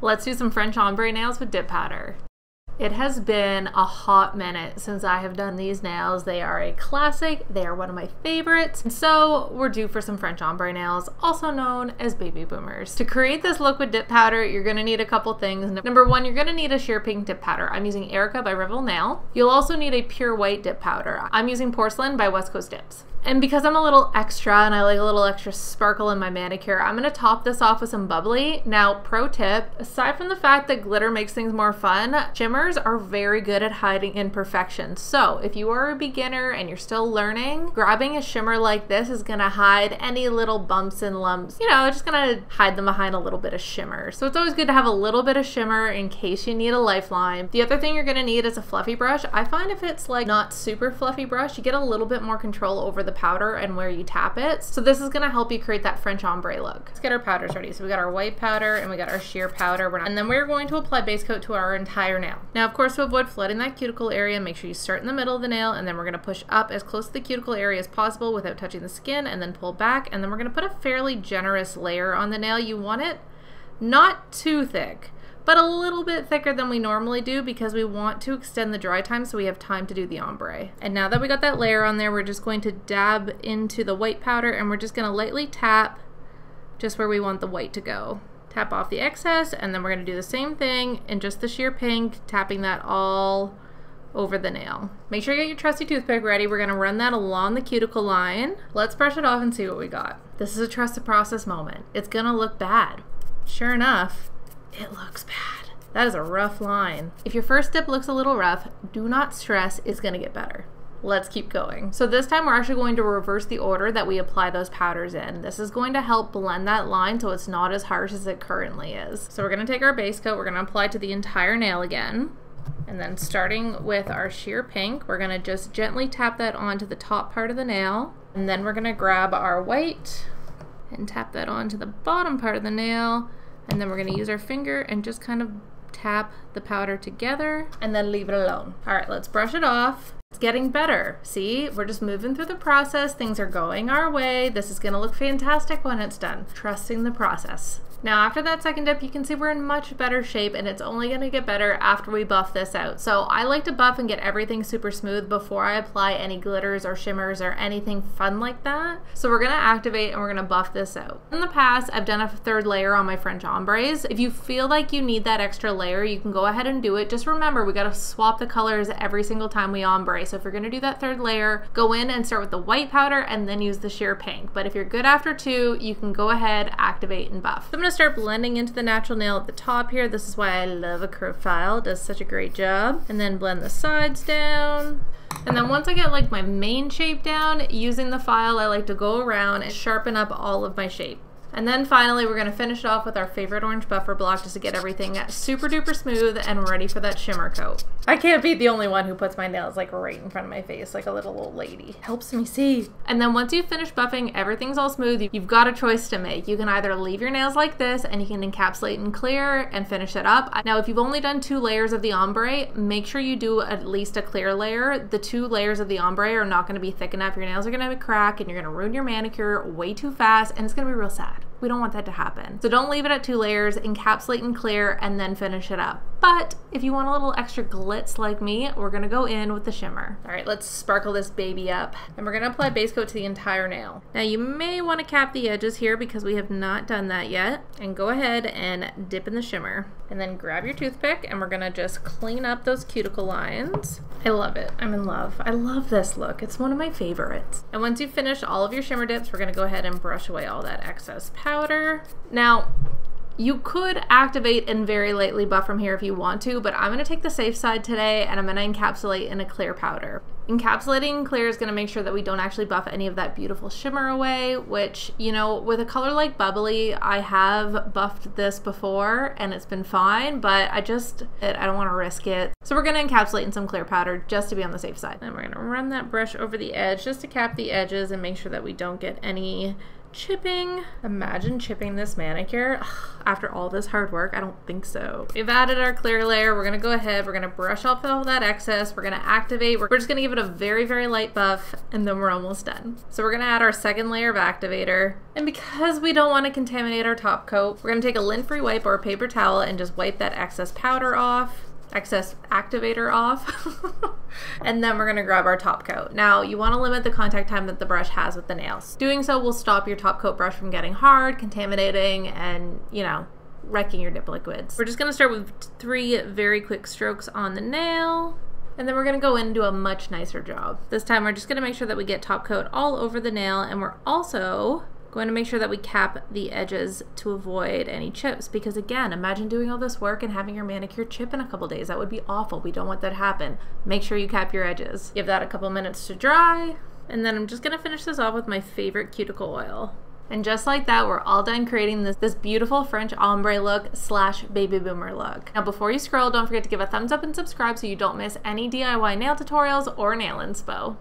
Let's do some French ombre nails with dip powder. It has been a hot minute since I have done these nails. They are a classic. They are one of my favorites. So we're due for some French ombre nails, also known as baby boomers. To create this look with dip powder, you're gonna need a couple things. Number one, you're gonna need a sheer pink dip powder. I'm using Erica by Revel Nail. You'll also need a pure white dip powder. I'm using Porcelain by West Coast Dips. And because I'm a little extra and I like a little extra sparkle in my manicure, I'm gonna top this off with some bubbly. Now, pro tip, aside from the fact that glitter makes things more fun, shimmers are very good at hiding imperfections. So if you are a beginner and you're still learning, grabbing a shimmer like this is gonna hide any little bumps and lumps. You know, it's just gonna hide them behind a little bit of shimmer. So it's always good to have a little bit of shimmer in case you need a lifeline. The other thing you're gonna need is a fluffy brush. I find if it's like not super fluffy brush, you get a little bit more control over the powder and where you tap it. So this is gonna help you create that French ombre look. Let's get our powders ready. So we got our white powder and we got our sheer powder. And then we're going to apply base coat to our entire nail. Now, of course, to avoid flooding that cuticle area, make sure you start in the middle of the nail, and then we're gonna push up as close to the cuticle area as possible without touching the skin, and then pull back. And then we're gonna put a fairly generous layer on the nail. You want it not too thick, but a little bit thicker than we normally do because we want to extend the dry time so we have time to do the ombre. And now that we got that layer on there, we're just going to dab into the white powder, and we're just gonna lightly tap just where we want the white to go. Tap off the excess, and then we're gonna do the same thing in just the sheer pink, tapping that all over the nail. Make sure you get your trusty toothpick ready. We're gonna run that along the cuticle line. Let's brush it off and see what we got. This is a trust the process moment. It's gonna look bad. Sure enough, it looks bad. That is a rough line. If your first dip looks a little rough, do not stress, it's gonna get better. Let's keep going. So this time we're actually going to reverse the order that we apply those powders in. This is going to help blend that line so it's not as harsh as it currently is. So we're gonna take our base coat, we're gonna apply to the entire nail again, and then starting with our sheer pink, we're gonna just gently tap that onto the top part of the nail, and then we're gonna grab our white and tap that onto the bottom part of the nail, and then we're gonna use our finger and just kind of tap the powder together and then leave it alone. All right, let's brush it off. It's getting better. See, we're just moving through the process. Things are going our way. This is gonna look fantastic when it's done. Trusting the process. Now after that second dip, you can see we're in much better shape, and it's only gonna get better after we buff this out. So I like to buff and get everything super smooth before I apply any glitters or shimmers or anything fun like that. So we're gonna activate and we're gonna buff this out. In the past, I've done a third layer on my French ombres. If you feel like you need that extra layer, you can go ahead and do it. Just remember, we gotta swap the colors every single time we ombre. So if you're gonna do that third layer, go in and start with the white powder and then use the sheer pink. But if you're good after two, you can go ahead, activate, and buff. I'm gonna start blending into the natural nail at the top here. This is why I love a curve file, it does such a great job. And then blend the sides down. And then once I get like my main shape down, using the file, I like to go around and sharpen up all of my shape. And then finally, we're gonna finish it off with our favorite orange buffer block just to get everything super duper smooth and ready for that shimmer coat. I can't be the only one who puts my nails like right in front of my face like a little old lady. Helps me see. And then once you finish buffing, everything's all smooth, you've got a choice to make. You can either leave your nails like this and you can encapsulate and clear and finish it up. Now, if you've only done two layers of the ombre, make sure you do at least a clear layer. The two layers of the ombre are not gonna be thick enough. Your nails are gonna crack and you're gonna ruin your manicure way too fast, and it's gonna be real sad. We don't want that to happen. So don't leave it at two layers, encapsulate and clear, and then finish it up. But if you want a little extra glitz like me, we're gonna go in with the shimmer. All right, let's sparkle this baby up. And we're gonna apply base coat to the entire nail. Now you may wanna cap the edges here because we have not done that yet. And go ahead and dip in the shimmer. And then grab your toothpick and we're gonna just clean up those cuticle lines. I love it, I'm in love. I love this look, it's one of my favorites. And once you've finished all of your shimmer dips, we're gonna go ahead and brush away all that excess powder. Now, you could activate and very lightly buff from here if you want to, but I'm gonna take the safe side today and I'm gonna encapsulate in a clear powder. Encapsulating clear is gonna make sure that we don't actually buff any of that beautiful shimmer away, which, you know, with a color like bubbly, I have buffed this before and it's been fine, but I don't wanna risk it. So we're gonna encapsulate in some clear powder just to be on the safe side. Then we're gonna run that brush over the edge just to cap the edges and make sure that we don't get any Chipping. Imagine chipping this manicure. Ugh, after all this hard work, I don't think so. We've added our clear layer. We're gonna go ahead, we're gonna brush off all that excess, we're gonna activate, we're just gonna give it a very, very light buff, and then we're almost done. So we're gonna add our second layer of activator. And because we don't wanna contaminate our top coat, we're gonna take a lint-free wipe or a paper towel and just wipe that excess powder off, excess activator off, and then we're gonna grab our top coat. Now, you wanna limit the contact time that the brush has with the nails. Doing so will stop your top coat brush from getting hard, contaminating, and, you know, wrecking your dip liquids. We're just gonna start with 3 very quick strokes on the nail, and then we're gonna go in and do a much nicer job. This time, we're just gonna make sure that we get top coat all over the nail, and we're also going to make sure that we cap the edges to avoid any chips, because again, imagine doing all this work and having your manicure chip in a couple days. That would be awful. We don't want that to happen. Make sure you cap your edges. Give that a couple minutes to dry, and then I'm just gonna finish this off with my favorite cuticle oil. And just like that, we're all done creating this beautiful French ombre look / baby boomer look. Now before you scroll, don't forget to give a thumbs up and subscribe so you don't miss any DIY nail tutorials or nail inspo.